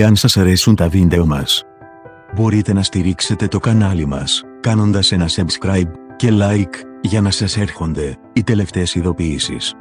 εάν σας αρέσουν τα βίντεο μας. Μπορείτε να στηρίξετε το κανάλι μας, κάνοντας ένα subscribe και like, για να σας έρχονται οι τελευταίες ειδοποιήσεις.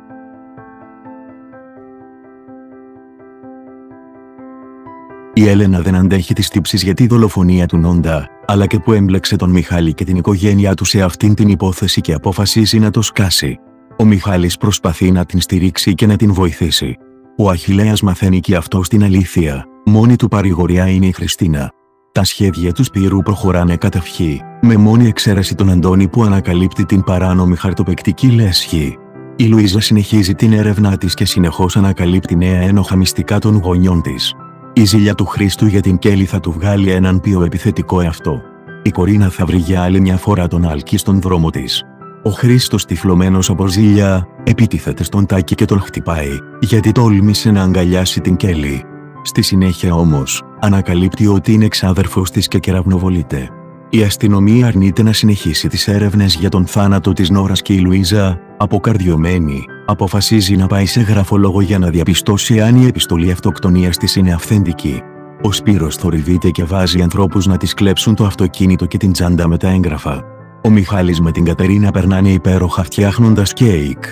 Η Έλενα δεν αντέχει τις τύψεις για τη δολοφονία του Νόντα, αλλά και που έμπλεξε τον Μιχάλη και την οικογένειά του σε αυτήν την υπόθεση και αποφασίζει να το σκάσει. Ο Μιχάλης προσπαθεί να την στηρίξει και να την βοηθήσει. Ο Αχιλλέας μαθαίνει και αυτός την αλήθεια, μόνη του παρηγοριά είναι η Χριστίνα. Τα σχέδια του Σπυρού προχωράνε κατά ευχή, με μόνη εξαίρεση τον Αντώνη που ανακαλύπτει την παράνομη χαρτοπαικτική λέσχη. Η Λουίζα συνεχίζει την έρευνά της και συνεχώς ανακαλύπτει νέα ένοχα μυστικά των γονιών της. Η ζήλια του Χρήστου για την Κέλλη θα του βγάλει έναν πιο επιθετικό εαυτό. Η Κορίνα θα βρει για άλλη μια φορά τον Άλκυ στον δρόμο της. Ο Χρήστος, τυφλωμένος από ζήλια, επιτίθεται στον Τάκη και τον χτυπάει, γιατί τόλμησε να αγκαλιάσει την Κέλλη. Στη συνέχεια όμως, ανακαλύπτει ότι είναι εξάδερφος της και κεραυνοβολείται. Η αστυνομία αρνείται να συνεχίσει τις έρευνες για τον θάνατο της Νόρας και η Λουίζα, αποκαρδιωμένη, αποφασίζει να πάει σε γραφολόγο για να διαπιστώσει αν η επιστολή αυτοκτονίας της είναι αυθεντική. Ο Σπύρος θορυβείται και βάζει ανθρώπους να της κλέψουν το αυτοκίνητο και την τσάντα με τα έγγραφα. Ο Μιχάλης με την Κατερίνα περνάνε υπέροχα φτιάχνοντας κέικ.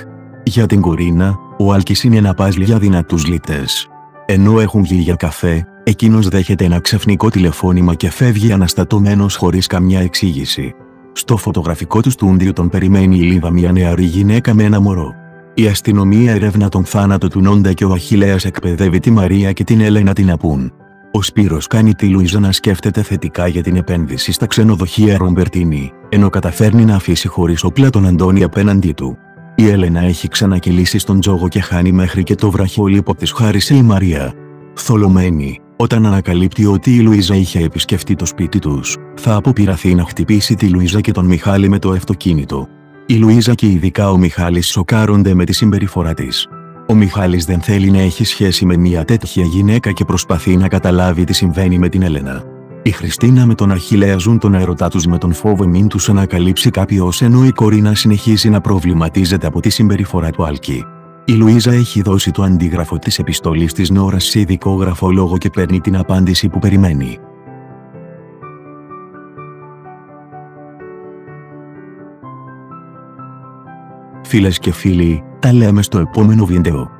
Για την Κουρίνα, ο Άλκης είναι ένα παζλ για δυνατούς ληπτές. Ενώ έχουν βγει για καφέ, εκείνος δέχεται ένα ξαφνικό τηλεφώνημα και φεύγει αναστατωμένος χωρίς καμιά εξήγηση. Στο φωτογραφικό του στούντιο τον περιμένει η Λίβα, μια νεαρή γυναίκα με ένα μωρό. Η αστυνομία ερεύνα τον θάνατο του Νόντα και ο Αχιλλέας εκπαιδεύει τη Μαρία και την Έλενα τι να πούν. Ο Σπύρος κάνει τη Λουίζα να σκέφτεται θετικά για την επένδυση στα ξενοδοχεία Ρομπερτίνι, ενώ καταφέρνει να αφήσει χωρίς όπλα τον Αντώνη απέναντί του. Η Έλενα έχει ξανακυλήσει στον τζόγο και χάνει μέχρι και το βραχιόλιπο της χάρισε η Μαρία. Θολωμένη, όταν ανακαλύπτει ότι η Λουίζα είχε επισκεφτεί το σπίτι τους, θα αποπειραθεί να χτυπήσει τη Λουίζα και τον Μιχάλη με το αυτοκίνητο. Η Λουίζα και ειδικά ο Μιχάλης σοκάρονται με τη συμπεριφορά της. Ο Μιχάλης δεν θέλει να έχει σχέση με μια τέτοια γυναίκα και προσπαθεί να καταλάβει τι συμβαίνει με την Έλενα. Η Χριστίνα με τον Αχιλλέα ζουν τον ερωτά τους με τον φόβο μην τους ανακαλύψει κάποιος, ενώ η Κορίνα συνεχίζει να προβληματίζεται από τη συμπεριφορά του Άλκη. Η Λουίζα έχει δώσει το αντίγραφο της επιστολής της Νόρας σε ειδικό γραφολόγο και παίρνει την απάντηση που περιμένει. Φίλες και φίλοι, τα λέμε στο επόμενο βίντεο.